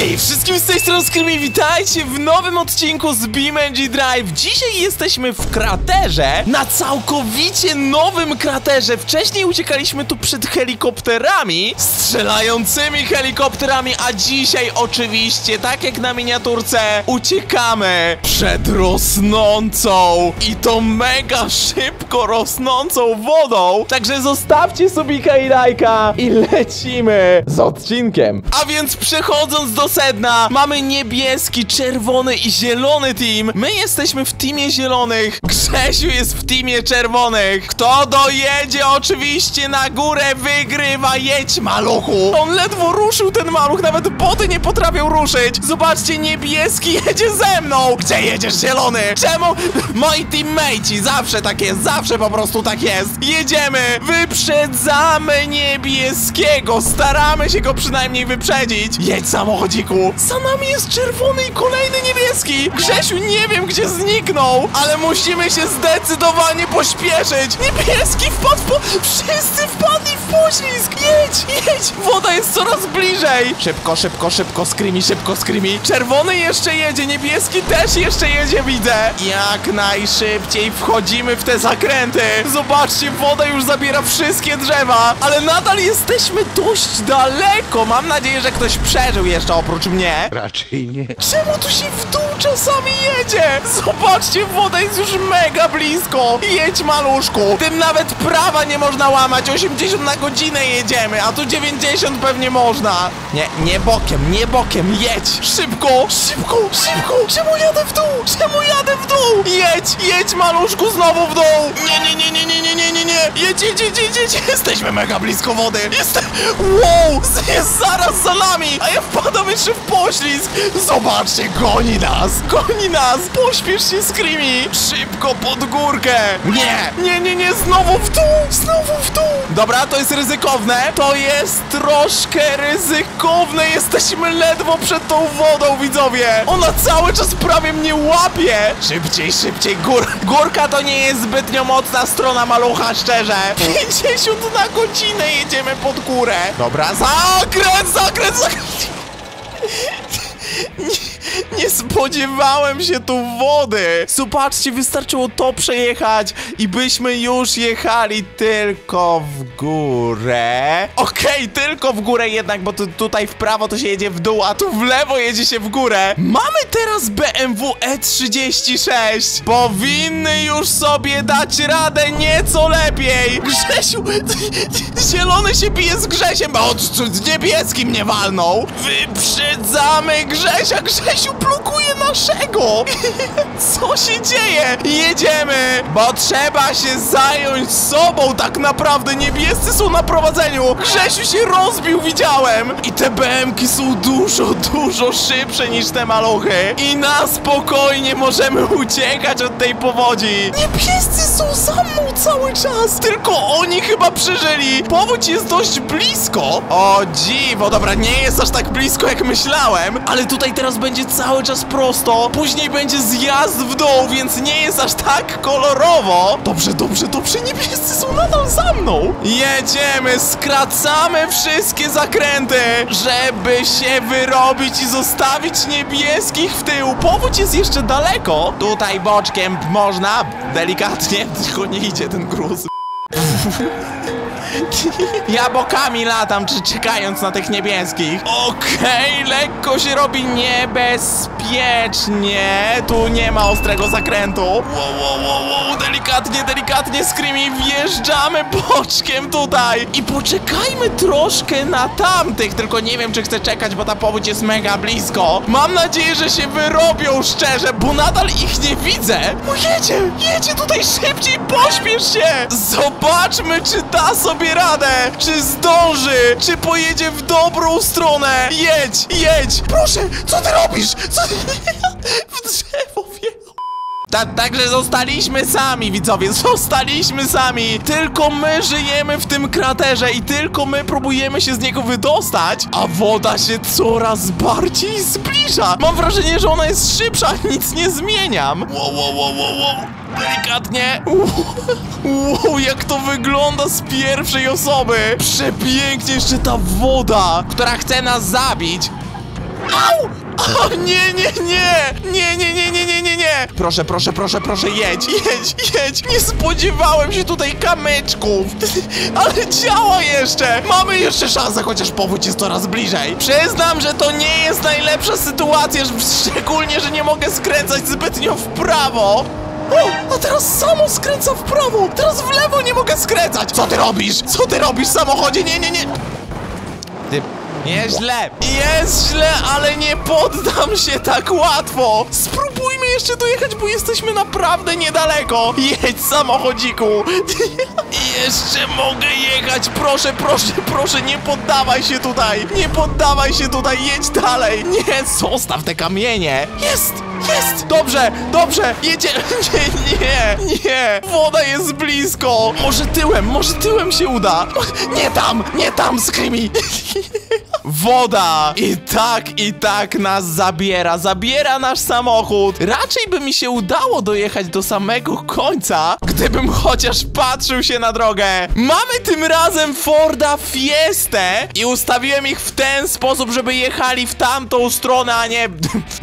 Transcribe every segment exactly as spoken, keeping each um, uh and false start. Hej wszystkim z tej strony Skrimi, witajcie w nowym odcinku z BeamNG Drive. Dzisiaj jesteśmy w kraterze, na całkowicie nowym kraterze. Wcześniej uciekaliśmy tu przed helikopterami, strzelającymi helikopterami, a dzisiaj oczywiście, tak jak na miniaturce, uciekamy przed rosnącą i to mega szybko rosnącą wodą. Także zostawcie subika i lajka i lecimy z odcinkiem. A więc przechodząc do sedna, mamy niebieski, czerwony i zielony team. My jesteśmy w teamie zielonych, Grzesiu jest w teamie czerwonych. Kto dojedzie oczywiście na górę, wygrywa. Jedź, maluchu. On ledwo ruszył, ten maluch, nawet boty nie potrafią ruszyć. Zobaczcie, niebieski jedzie ze mną. Gdzie jedziesz, zielony? Czemu? Moi teammate'i, zawsze tak jest, zawsze po prostu tak jest. Jedziemy, wyprzedzamy niebieskiego, staramy się go przynajmniej wyprzedzić. Jedź, samochodziku. Za nami jest czerwony i kolejny niebieski. Grzesiu, nie wiem, gdzie zniknął, ale musimy się zdecydowanie pośpieszyć. Niebieski wpadł po... Wszyscy wpadli w poślizg. Jedź, jedź. Woda jest coraz bliżej. Szybko, szybko, szybko, Skrimi, szybko, Skrimi. Czerwony jeszcze jedzie, niebieski też jeszcze jedzie, widzę. Jak najszybciej wchodzimy w te zakręty. Zobaczcie, woda już zabiera wszystkie drzewa, ale nadal jesteśmy dość daleko. Mam nadzieję, że ktoś przeżył jeszcze oprócz mnie. Raczej nie. Czemu tu się w dół czasami jedzie? Zobaczcie, woda jest już mega blisko. Jedź, maluszku. Tym nawet prawa nie można łamać. osiemdziesiąt na godzinę jedziemy, a tu dziewięćdziesiąt pewnie można. Nie, nie bokiem, nie bokiem. Jedź. Szybko, szybko, szybko. Czemu jadę w dół? Czemu jadę w dół? Jedź, jedź, maluszku, znowu w dół. Nie, nie, nie, nie, nie, nie, nie, nie, nie. Jedź, jedź, jedź, jedź, jedź. Jesteśmy mega blisko wody. Jestem... Wow, jest zaraz za nami. A ja wpadam jeszcze w poślizg. Zobaczcie, goni nas, goni nas. Pośpiesz się, Skrimi. Szybko pod górkę. Nie, nie, nie, nie, znowu w dół, znowu w dół. Dobra, to jest ryzykowne. To jest troszkę ryzykowne. Jesteśmy ledwo przed tą wodą, widzowie. Ona cały czas prawie mnie łapie. Szybciej, szybciej. Gór... Górka to nie jest zbytnio mocna strona malucha, szczerze. pięćdziesiąt na godzinę jedziemy pod górę. Dobra, zakręt, zakręt, zakręt. Nie, nie spodziewałem się tu wody. Zobaczcie, wystarczyło to przejechać i byśmy już jechali tylko w górę. Okej, okay, tylko w górę jednak, bo tu, tutaj w prawo to się jedzie w dół, a tu w lewo jedzie się w górę. Mamy teraz B M W E trzydzieści sześć. Powinny już sobie dać radę nieco lepiej. Grzesiu, zielony się bije z Grzesiem, bo niebieski mnie walnął. Wyprzedzamy Grzesia. Grzesiu blokuje naszego. Co się dzieje? Jedziemy, bo trzeba się zająć sobą tak naprawdę. Niebiescy są na prowadzeniu. Grzesiu się rozbił, widziałem. I te B M ki są dużo, dużo szybsze niż te maluchy. I na spokojnie możemy uciekać od tej powodzi. Niebiescy są za mną cały czas. Tylko oni chyba przeżyli. Powódź jest dość blisko. O dziwo, dobra, nie jest aż tak blisko, jak myślałem. Ale tutaj teraz będzie cały czas prosto, później będzie zjazd w dół, więc nie jest aż tak kolorowo. Dobrze, dobrze, dobrze, niebiescy są nadal za mną. Jedziemy, skracamy wszystkie zakręty, żeby się wyrobić i zostawić niebieskich w tył. Powódź jest jeszcze daleko. Tutaj boczkiem można, delikatnie, tylko nie idzie ten gruz. Ja bokami latam, czy czekając na tych niebieskich. Okej, okay, lekko się robi niebezpiecznie. Tu nie ma ostrego zakrętu. Wow, wow, wow, wow. Delikatnie, delikatnie, Skrimi. Wjeżdżamy boczkiem tutaj. I poczekajmy troszkę na tamtych. Tylko nie wiem, czy chcę czekać, bo ta powódź jest mega blisko. Mam nadzieję, że się wyrobią, szczerze, bo nadal ich nie widzę. O, jedzie, jedzie tutaj szybciej, pośpiesz się. Zobaczmy, czy da sobie radę, czy zdąży, czy pojedzie w dobrą stronę. Jedź, jedź, proszę, co ty robisz? Co ty... w drzewo wjechał. Ta, także zostaliśmy sami, widzowie, zostaliśmy sami. Tylko my żyjemy w tym kraterze i tylko my próbujemy się z niego wydostać, a woda się coraz bardziej zbliża. Mam wrażenie, że ona jest szybsza, nic nie zmieniam. Wow, wow, wow, wow. Delikatnie. Wow, jak to wygląda z pierwszej osoby. Przepięknie, jeszcze ta woda, która chce nas zabić. Au! O nie, nie, nie! Nie, nie, nie, nie, nie, nie, nie! Proszę, proszę, proszę, proszę, jedź, jedź, jedź! Nie spodziewałem się tutaj kamyczków! Ale działa jeszcze! Mamy jeszcze szansę, chociaż powódź jest coraz bliżej. Przyznam, że to nie jest najlepsza sytuacja, szczególnie, że nie mogę skręcać zbytnio w prawo. O, a teraz samo skręca w prawo! Teraz w lewo nie mogę skręcać! Co ty robisz? Co ty robisz w samochodzie? Nie, nie, nie! Ty... Jest źle! Jest źle, ale nie poddam się tak łatwo! Spróbujmy jeszcze dojechać, bo jesteśmy naprawdę niedaleko! Jedź, samochodziku! Jeszcze mogę jechać! Proszę, proszę, proszę, nie poddawaj się tutaj! Nie poddawaj się tutaj! Jedź dalej! Nie, zostaw te kamienie! Jest! Jest! Dobrze, dobrze! Jedzie... Nie, nie, nie! Woda jest blisko! Może tyłem, może tyłem się uda! Nie tam, nie tam, Skrimi! Woda! I tak, i tak nas zabiera, zabiera nasz samochód. Raczej by mi się udało dojechać do samego końca, gdybym chociaż patrzył się na drogę. Mamy tym razem Forda Fiestę i ustawiłem ich w ten sposób, żeby jechali w tamtą stronę, a nie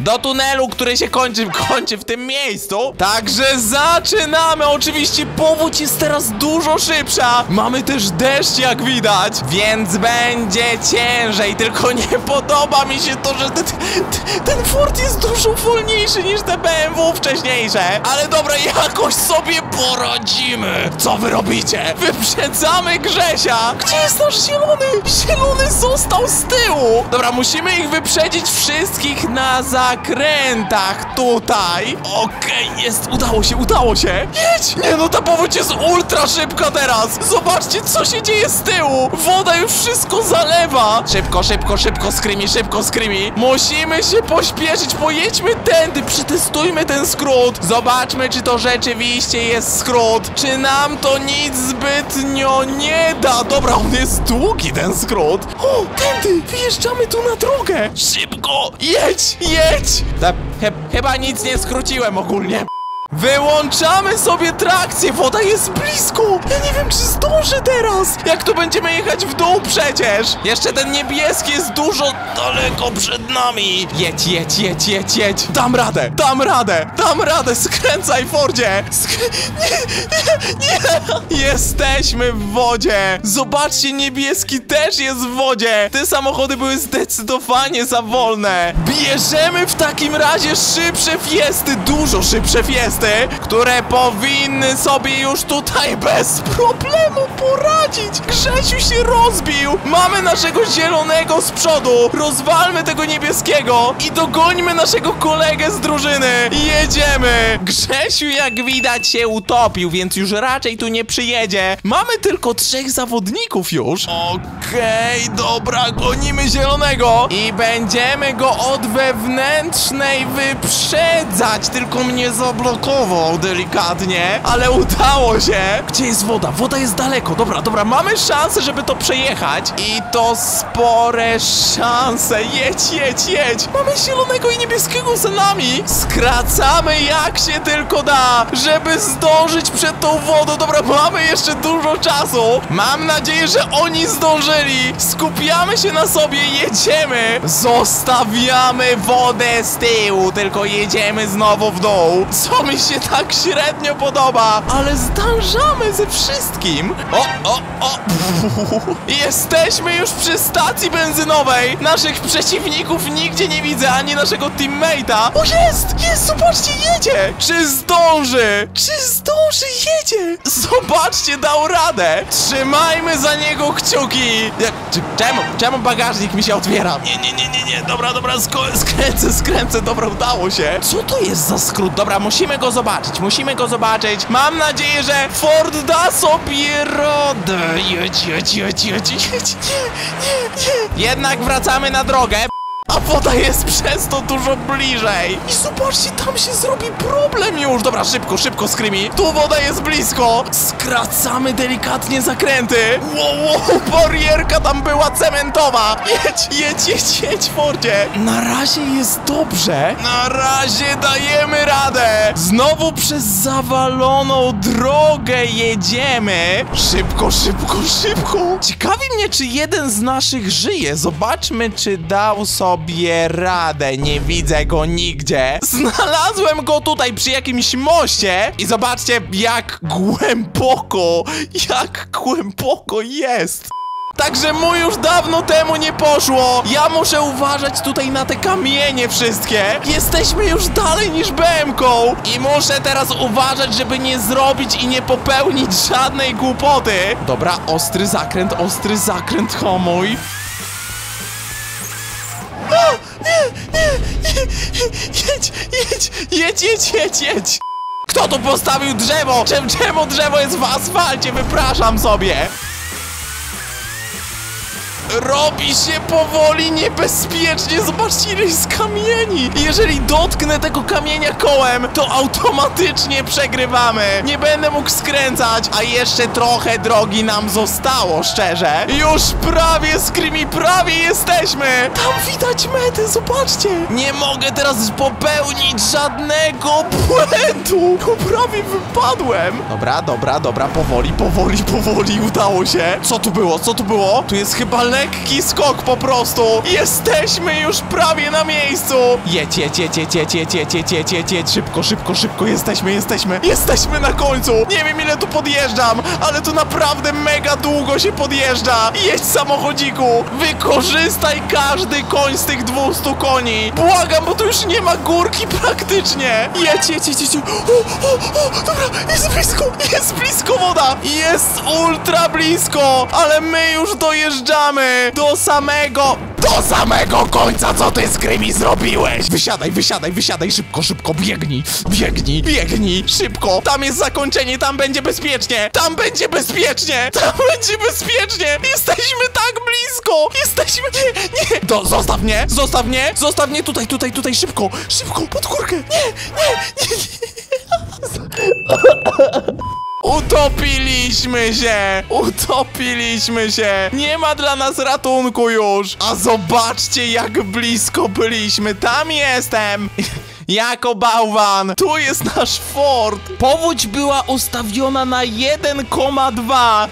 do tunelu, który się kończy, kończy w tym miejscu. Także zaczynamy! Oczywiście powódź jest teraz dużo szybsza. Mamy też deszcz, jak widać, więc będzie ciężej. Tylko nie podoba mi się to, że ten, ten Ford jest dużo wolniejszy niż te B M W wcześniejsze. Ale dobra, jakoś sobie poradzimy. Co wy robicie? Wyprzedzamy Grzesia. Gdzie jest nasz zielony? Zielony został z tyłu. Dobra, musimy ich wyprzedzić wszystkich na zakrętach tutaj. Okej, okay, jest, udało się, udało się. Jedź! Nie no, ta powódź jest ultra szybka teraz. Zobaczcie, co się dzieje z tyłu. Woda już wszystko zalewa. Szybko, szybko, szybko, Skrimi, szybko, Skrimi. Musimy się pośpieszyć, pojedźmy tędy, przetestujmy ten skrót. Zobaczmy, czy to rzeczywiście jest skrót, czy nam to nic zbytnio nie da. Dobra, on jest długi, ten skrót. O, tędy, wyjeżdżamy tu na drogę. Szybko, jedź, jedź. Ta, he, chyba nic nie skróciłem ogólnie. Wyłączamy sobie trakcję, woda jest blisko. Ja nie wiem, czy zdążę teraz. Jak tu będziemy jechać w dół przecież. Jeszcze ten niebieski jest dużo daleko przed nami. Jedź, jedź, jedź, jedź, jedź. Dam radę, dam radę, dam radę. Skręcaj, Fordzie. Sk nie, nie, nie. Jesteśmy w wodzie. Zobaczcie, niebieski też jest w wodzie. Te samochody były zdecydowanie za wolne. Bierzemy w takim razie szybsze Fiesty, dużo szybsze Fiesty, które powinny sobie już tutaj bez problemu poradzić. Grzesiu się rozbił. Mamy naszego zielonego z przodu. Rozwalmy tego niebieskiego i dogońmy naszego kolegę z drużyny. Jedziemy. Grzesiu, jak widać, się utopił, więc już raczej tu nie przyjedzie. Mamy tylko trzech zawodników już. Okej, okay, dobra, gonimy zielonego i będziemy go od wewnętrznej wyprzedzać. Tylko mnie zablokować delikatnie, ale udało się. Gdzie jest woda? Woda jest daleko. Dobra, dobra, mamy szansę, żeby to przejechać i to spore szanse. Jedź, jedź, jedź. Mamy zielonego i niebieskiego za nami. Skracamy jak się tylko da, żeby zdążyć przed tą wodą. Dobra, mamy jeszcze dużo czasu. Mam nadzieję, że oni zdążyli. Skupiamy się na sobie, jedziemy. Zostawiamy wodę z tyłu, tylko jedziemy znowu w dół. Co mi się tak średnio podoba, ale zdążamy ze wszystkim. O, o, o. Jesteśmy już przy stacji benzynowej. Naszych przeciwników nigdzie nie widzę, ani naszego teammate'a. O, jest, jest, zobaczcie, jedzie. Czy zdąży? Czy zdąży, jedzie? Zobaczcie, dał radę. Trzymajmy za niego kciuki. Czemu, czemu bagażnik mi się otwiera? Nie, nie, nie, nie, nie. Dobra, dobra, skręcę, skręcę. Dobra, udało się. Co to jest za skrót? Dobra, musimy go zobaczyć, musimy go zobaczyć. Mam nadzieję, że Ford da sobie radę. Jedź, jedź, jedź, jedź, jedź. Nie, nie, nie. Jednak wracamy na drogę. A woda jest przez to dużo bliżej. I zobaczcie, tam się zrobi problem już. Dobra, szybko, szybko, Skrimi. Tu woda jest blisko. Skracamy delikatnie zakręty. Wow, wow, barierka tam była cementowa. Jedź, jedź, jedź, jedź, Fordzie. Na razie jest dobrze. Na razie dajemy radę. Znowu przez zawaloną drogę jedziemy. Szybko, szybko, szybko. Ciekawi mnie, czy jeden z naszych żyje. Zobaczmy, czy dał sobie sobie radę, nie widzę go nigdzie. Znalazłem go tutaj przy jakimś moście i zobaczcie, jak głęboko, jak głęboko jest. Także mój już dawno temu nie poszło. Ja muszę uważać tutaj na te kamienie wszystkie. Jesteśmy już dalej niż B M-ką i muszę teraz uważać, żeby nie zrobić i nie popełnić żadnej głupoty. Dobra, ostry zakręt, ostry zakręt, hamuj. A, nie, nie, nie, jedź, jedź, jedź, jedź, jedź, jedź. Kto tu postawił drzewo? Czemu drzewo jest w asfalcie? Wypraszam sobie. Robi się powoli niebezpiecznie. Zobaczcie, ile jest kamieni. Jeżeli dotknę tego kamienia kołem, to automatycznie przegrywamy. Nie będę mógł skręcać. A jeszcze trochę drogi nam zostało, szczerze. Już prawie, Skrimi, prawie jesteśmy. Tam widać metę, zobaczcie. Nie mogę teraz popełnić żadnego błędu. Prawie wypadłem. Dobra, dobra, dobra, powoli, powoli, powoli. Udało się. Co tu było, co tu było? Tu jest chyba lekki skok po prostu. Jesteśmy już prawie na miejscu. Jedź, jedź, jedź, jedź, jedź, jedź, jedź, jedź, jedź, jedź. Szybko, szybko, szybko. Jesteśmy, jesteśmy. Jesteśmy na końcu. Nie wiem, ile tu podjeżdżam, ale tu naprawdę mega długo się podjeżdża. Jedź, samochodziku. Wykorzystaj każdy koń z tych dwustu koni. Błagam, bo tu już nie ma górki praktycznie. Jedź, jedź, jedź, jedź. O, o, o, dobra, jest blisko. Jest blisko woda. Jest ultra blisko, ale my już dojeżdżamy. Do samego, do samego końca, co ty, Skrimi, zrobiłeś? Wysiadaj, wysiadaj, wysiadaj, szybko, szybko, biegnij, biegnij, biegnij, szybko. Tam jest zakończenie, tam będzie bezpiecznie, tam będzie bezpiecznie, tam będzie bezpiecznie. Jesteśmy tak blisko, jesteśmy, nie, nie. To zostaw mnie, zostaw mnie, zostaw mnie tutaj, tutaj, tutaj, szybko, szybko, pod górkę. Nie, nie, nie, nie. Utopiliśmy się! Utopiliśmy się! Nie ma dla nas ratunku już! A zobaczcie, jak blisko byliśmy! Tam jestem! Jako bałwan! Tu jest nasz Ford! Powódź była ustawiona na jeden przecinek dwa.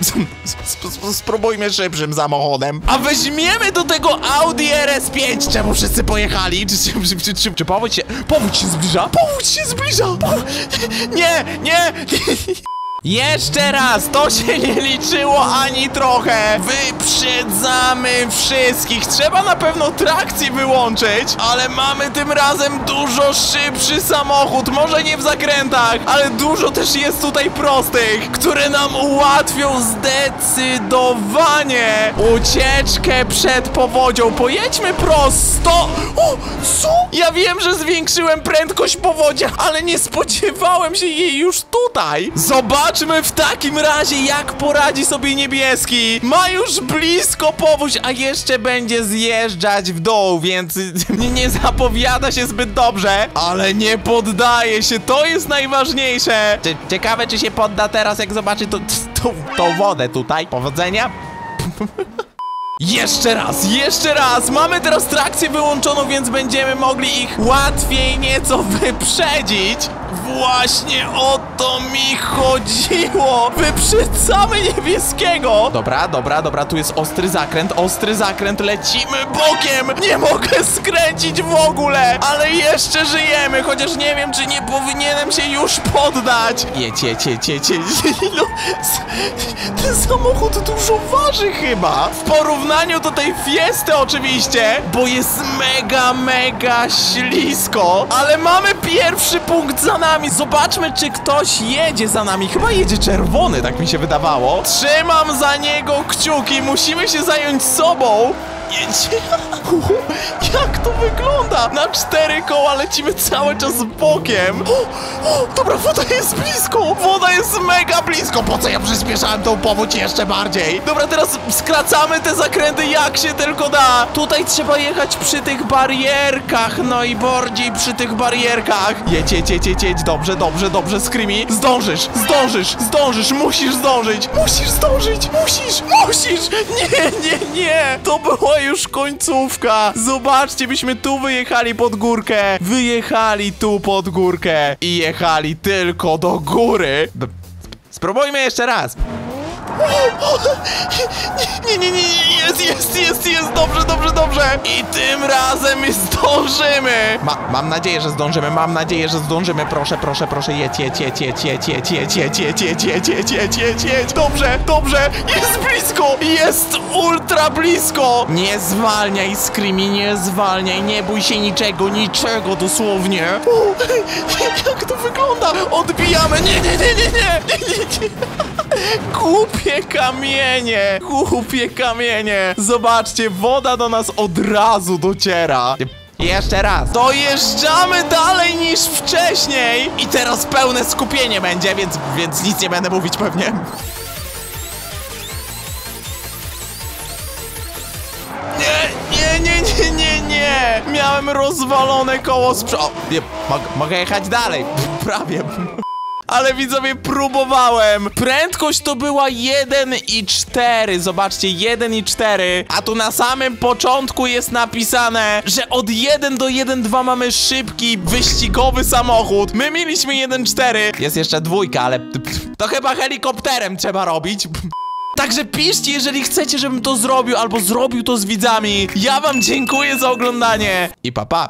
Spróbujmy szybszym samochodem. A weźmiemy do tego Audi R S pięć. Czemu wszyscy pojechali? Czy, czy, czy, czy, czy powódź się... Powódź się zbliża? Powódź się zbliża! Nie, nie! Jeszcze raz, to się nie liczyło ani trochę. Wyprzedzamy wszystkich. Trzeba na pewno trakcję wyłączyć, ale mamy tym razem dużo szybszy samochód. Może nie w zakrętach, ale dużo też jest tutaj prostych, które nam ułatwią zdecydowanie ucieczkę przed powodzią. Pojedźmy prosto. O, co? Ja wiem, że zwiększyłem prędkość powodzia, ale nie spodziewałem się jej już tutaj. Zobacz. Zobaczmy w takim razie, jak poradzi sobie niebieski. Ma już blisko powódź, a jeszcze będzie zjeżdżać w dół, więc nie zapowiada się zbyt dobrze. Ale nie poddaje się, to jest najważniejsze. Ciekawe, czy się podda teraz, jak zobaczy tą, tą, tą wodę tutaj. Powodzenia. Jeszcze raz, jeszcze raz! Mamy teraz trakcję wyłączoną, więc będziemy mogli ich łatwiej nieco wyprzedzić. Właśnie o to mi chodziło! Wyprzedzamy niebieskiego! Dobra, dobra, dobra, tu jest ostry zakręt, ostry zakręt, lecimy bokiem! Nie mogę skręcić w ogóle! Ale jeszcze żyjemy, chociaż nie wiem, czy nie powinienem się już poddać! Jecie, jecie, jecie, no, ten samochód dużo waży chyba! W porównaniu do tej Fiesty oczywiście, bo jest mega, mega ślisko, ale mamy pierwszy punkt za nami. Zobaczmy, czy ktoś jedzie za nami. Chyba jedzie czerwony, tak mi się wydawało. Trzymam za niego kciuki. Musimy się zająć sobą. Jedzie. Jak to wygląda? Na cztery koła lecimy cały czas bokiem. O, o, dobra, woda jest blisko. Woda jest mega blisko. Po co ja przyspieszałem tą powódź jeszcze bardziej? Dobra, teraz skracamy te zakręty jak się tylko da. Tutaj trzeba jechać przy tych barierkach. No i bardziej przy tych barierkach. Jedź, jedź, jedź, jedź, jedź. Dobrze, dobrze, dobrze, Skrimi. Zdążysz, zdążysz, zdążysz. Musisz zdążyć. Musisz zdążyć. Musisz, musisz. Nie, nie, nie. To było już końcówka. Zobaczcie, byśmy tu wyjechali pod górkę. Wyjechali tu pod górkę i jechali tylko do góry. Spróbujmy jeszcze raz. Nie, nie, nie, nie, jest, jest, jest, jest, dobrze, dobrze, dobrze. I tym razem zdążymy. Ma, mam nadzieję, że zdążymy, mam nadzieję, że zdążymy. Proszę, proszę, proszę, jedź, jedź, jedź, jedź, jedź, jedź, jedź, jedź, jedź, jedź, jedź, jedź, jedź, jedź. Dobrze, dobrze, jest blisko, jest ultra blisko. Nie zwalniaj, Skrimi, nie zwalniaj, nie bój się niczego, niczego dosłownie. U, jak to wygląda? Odbijamy, nie, nie, nie, nie, nie, nie, nie, nie. Głupie kamienie, głupie kamienie. Zobaczcie, woda do nas od razu dociera. Jeszcze raz. Dojeżdżamy dalej niż wcześniej. I teraz pełne skupienie będzie, więc, więc nic nie będę mówić pewnie. Nie, nie, nie, nie, nie, nie. Miałem rozwalone koło z przodu. Mog mogę jechać dalej. Prawie. Ale widzowie, próbowałem. Prędkość to była jeden i cztery. Zobaczcie, jeden i cztery. A tu na samym początku jest napisane, że od jeden do jeden przecinek dwa mamy szybki, wyścigowy samochód. My mieliśmy jeden przecinek cztery. Jest jeszcze dwójka, ale to chyba helikopterem trzeba robić. Także piszcie, jeżeli chcecie, żebym to zrobił, albo zrobił to z widzami. Ja wam dziękuję za oglądanie. I pa, pa.